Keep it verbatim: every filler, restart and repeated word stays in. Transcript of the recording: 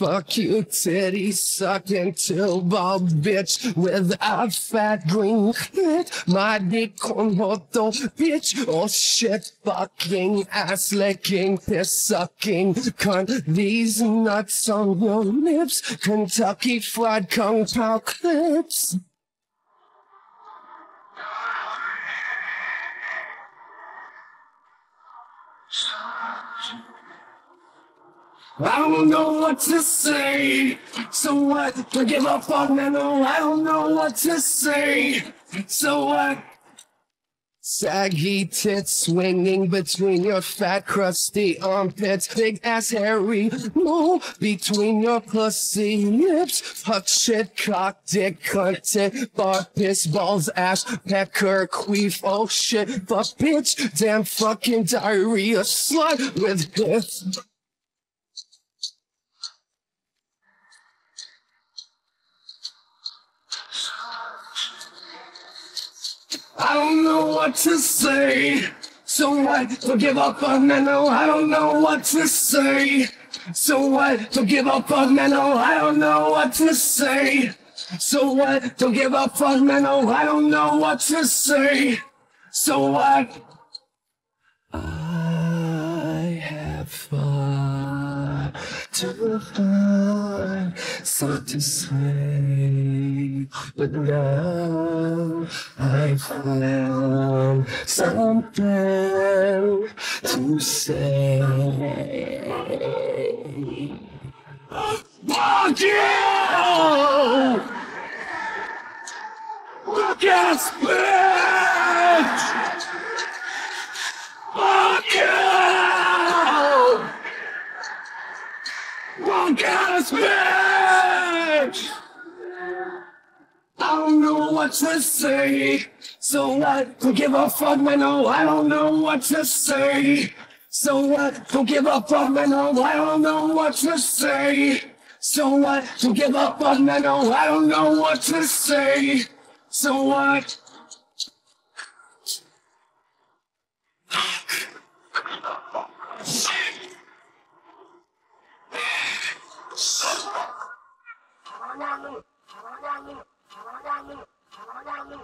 Fuck you, titty sucking turbo bitch with a fat green head. My dick on hoto bitch. Oh shit, fucking ass licking, piss sucking cunt. These nuts on your lips. Kentucky Fried Kung Pao clips. I don't know what to say, so what? I give up on that. No, I don't know what to say, so what? Saggy tits swinging between your fat crusty armpits. Big ass hairy mole between your pussy lips. Fuck shit, cock, dick, cunt, tit, bar, piss, balls, ass, pecker, queef. Oh shit, fuck bitch, damn fucking diarrhea slut with this. I don't know what to say, so what? Don't give up on that. No, I don't know what to say, so what? Don't give up on that. No, I don't know what to say, so what? Don't give up on that. No, I don't know what to say, so what? I have fun to find something to say, but now I found something to say. Fuck you! Fuck ass bitch! Fuck you! Fuck ass bitch! I don't know what to say, so what? Don't give a fuck, man. No, I don't know what to say, so what? Don't give a fuck, man. No, I don't know what to say, so what? Don't give a fuck, man. No, I don't know what to say, so what? I don't know.